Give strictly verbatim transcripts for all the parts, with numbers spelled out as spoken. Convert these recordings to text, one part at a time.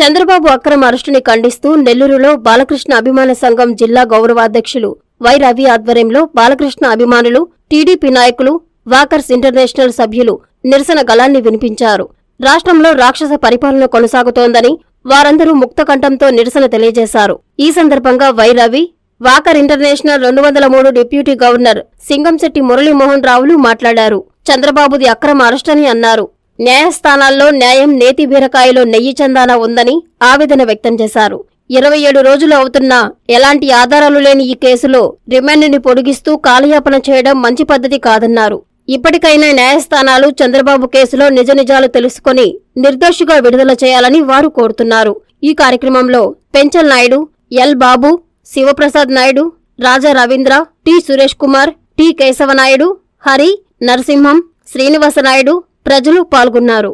చంద్రబాబు అక్రమ అరెస్టుని ఖండిస్తూ నెల్లూరులో బాలకృష్ణ అభిమాన సంఘం జిల్లా గౌరవాధ్యక్షులు వై రవి ఆధ్వర్యంలో బాలకృష్ణ అభిమానులు, టీడీపీ నాయకులు, వాకర్స్ ఇంటర్నేషనల్ సభ్యులు నిరసన గళాన్ని వినిపించారు. రాష్ట్రంలో రాక్షస పరిపాలన కొనసాగుతోందని వారందరూ ముక్తకంఠంతో నిరసన తెలియజేశారు. ఈ సందర్భంగా వై రవి, వాకర్ ఇంటర్నేషనల్ రెండు వందల మూడు డిప్యూటీ గవర్నర్ సింగంశెట్టి మురళీమోహన్ రావులు మాట్లాడారు. చంద్రబాబుది అక్రమ అరెస్టని అన్నారు. న్యాయస్థానాల్లో న్యాయం నేతి బీరకాయలో నెయ్యి చందానా ఉందని ఆవేదన వ్యక్తం చేశారు. ఇరవై ఏడు రోజులు అవుతున్నా ఎలాంటి ఆధారాలు లేని ఈ కేసులో రిమాండ్ని పొడిగిస్తూ కాలయాపన చేయడం మంచి పద్ధతి కాదన్నారు. ఇప్పటికైనా న్యాయస్థానాలు చంద్రబాబు కేసులో నిజ నిజాలు తెలుసుకుని నిర్దోషిగా విడుదల చేయాలని వారు కోరుతున్నారు. ఈ కార్యక్రమంలో Penchal Naidu, L Babu, Sivaprasad Naidu, Raja Ravindra, T Suresh Kumar, T Keshava Naidu, Hari, Narasimham, Srinivasanaidu ప్రజలు పాల్గొన్నారు.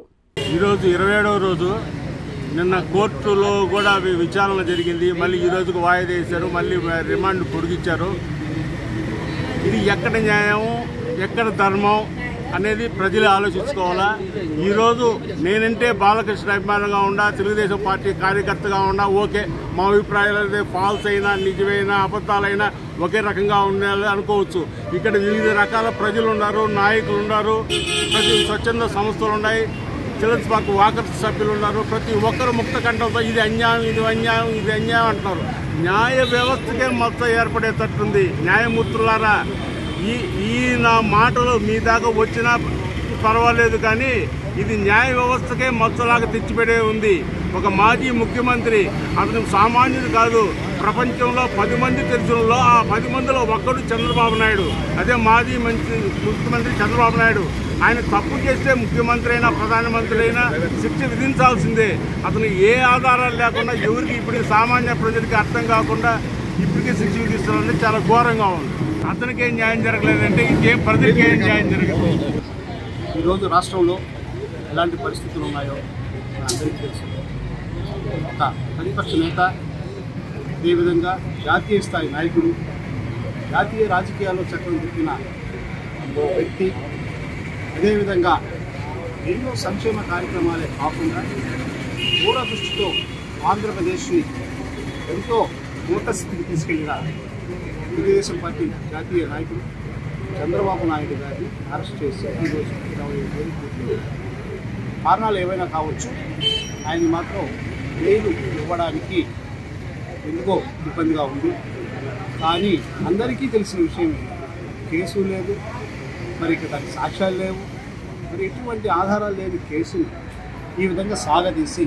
ఈరోజు ఇరవై ఏడవ రోజు. నిన్న కోర్టులో కూడా విచారణ జరిగింది. మళ్ళీ ఈ రోజుకు వాయిదా వేశారు. మళ్ళీ రిమాండ్ పొడిగించారు. ఇది ఎక్కడ న్యాయం, ఎక్కడ ధర్మం అనేది ప్రజలు ఆలోచించుకోవాలా. ఈరోజు నేనంటే బాలకృష్ణ అభిమానంగా ఉండా, తెలుగుదేశం పార్టీ కార్యకర్తగా ఉండా ఓకే, మా అభిప్రాయాలు ఫాల్స్ అయినా నిజమైనా అబద్ధాలైనా ఒకే రకంగా ఉండాలి అనుకోవచ్చు. ఇక్కడ వివిధ రకాల ప్రజలు ఉన్నారు, నాయకులు ఉన్నారు, ప్రతి స్వచ్ఛంద సంస్థలు ఉన్నాయి, చిల్డ్రన్స్ పార్క్ వాకర్స్ సభ్యులు ఉన్నారు. ప్రతి ఒక్కరు ముక్త కంఠంతో ఇది అన్యాయం, ఇది అన్యాయం, ఇది అన్యాయం అంటున్నారు. న్యాయ వ్యవస్థకే మొత్తం ఏర్పడేటట్టుంది. న్యాయమూర్తులారా, ఈ ఈ నా మాటలు మీ దాకా వచ్చినా పర్వాలేదు, కానీ ఇది న్యాయ వ్యవస్థకే మచ్చలాగా తెచ్చిపెట్టే ఉంది. ఒక మాజీ ముఖ్యమంత్రి, అతను సామాన్యుడు కాదు. ప్రపంచంలో పది మంది తెలుసులో ఆ పది మందిలో ఒక్కడు చంద్రబాబు నాయుడు. అదే మాజీ మంత్రి ముఖ్యమంత్రి చంద్రబాబు నాయుడు. ఆయన తప్పు చేస్తే ముఖ్యమంత్రి అయినా ప్రధానమంత్రి అయినా శిక్ష విధించాల్సిందే. అతను ఏ ఆధారాలు లేకుండా ఎవరికి ఇప్పుడు సామాన్య ప్రజలకి అర్థం కాకుండా ఇప్పటికీ శిక్ష విధిస్తారని చాలా ఘోరంగా ఉంది. అతనికి ఏం న్యాయం జరగలేదంటే ఇంకేం ప్రజలకి ఏం న్యాయం జరగలేదు. ఈరోజు రాష్ట్రంలో ఎలాంటి పరిస్థితులు ఉన్నాయో అందరికీ తెలుసు. ఒక ప్రతిపక్ష నేత, అదేవిధంగా జాతీయ స్థాయి నాయకుడు, జాతీయ రాజకీయాల్లో చక్రం తిప్పిన ఒక వ్యక్తి, అదేవిధంగా ఎన్నో సంక్షేమ కార్యక్రమాలే కాకుండా దూర దృష్టితో ఆంధ్రప్రదేశ్ని ఎంతో ఉన్నత స్థితికి తీసుకెళ్లిన తెలుగుదేశం పార్టీ జాతీయ నాయకుడు చంద్రబాబు నాయుడు గారిని అరెస్ట్ చేసి ఈరోజు ఇరవై ఏడు రోజులు పూర్తి. కారణాలు ఏవైనా కావచ్చు, ఆయన్ని మాత్రం బెయిల్ ఇవ్వడానికి ఎందుకో ఇబ్బందిగా ఉంది. కానీ అందరికీ తెలిసిన విషయం, కేసు లేదు, మరి ఇక్కడ దానికి సాక్ష్యాలు లేవు, మరి ఎటువంటి ఆధారాలు లేని కేసును ఈ విధంగా సాగదీసి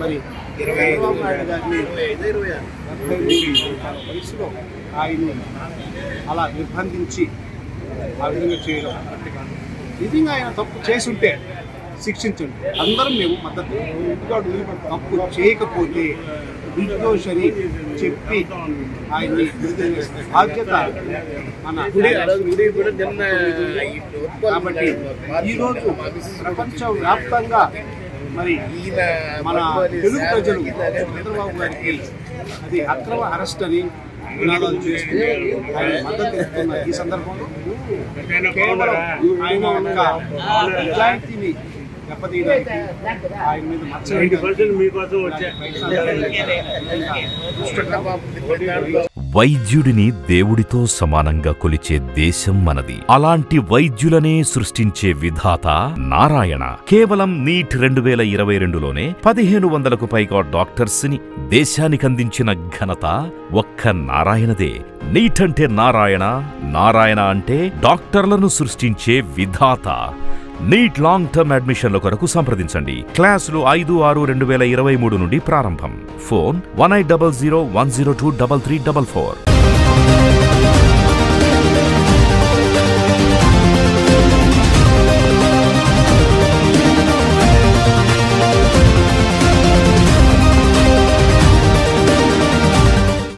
మరి చంద్రబాబు నాయుడు గారిని వయసులో ఆయన్ని అలా నిర్బంధించి ఆ విధంగా చేయడం, నిజంగా ఆయన తప్పు చేసుంటే శిక్షించండి, అందరం మేము మద్దతు. తప్పు చేయకపోతే నిర్దోషి అని చెప్పి ఆయన్ని బాధ్యత మన. కాబట్టి ఈరోజు ప్రపంచవ్యాప్తంగా మరి మన తెలుగు ప్రజలు చంద్రబాబు గారికి అది అక్రమ అరెస్ట్ అని నినాదాలు చేస్తూ ఆయన మద్దతు ఇస్తున్న ఈ సందర్భంలో కేవలం ఆయన యొక్క నిజాయితీని దెబ్బతీయడానికి ఆయన మీద మచ్చ. వైద్యుడిని దేవుడితో సమానంగా కొలిచే దేశం మనది. అలాంటి వైద్యులనే సృష్టించే విధాత నారాయణ. కేవలం నీట్ రెండు వేల ఇరవై రెండులోనే పదిహేను వందలకు పైగా డాక్టర్స్ ని దేశానికందించిన ఘనత ఒక్క నారాయణదే. నీట్ అంటే నారాయణ, నారాయణ అంటే డాక్టర్లను సృష్టించే విధాత. నీట్ లాంగ్ టర్మ్ అడ్మిషన్ల కొరకు సంప్రదించండి. క్లాసులు ఐదు ఆరు రెండు వేల ఇరవై మూడు నుండి ప్రారంభం. Phone one eight double zero one zero two double three double four.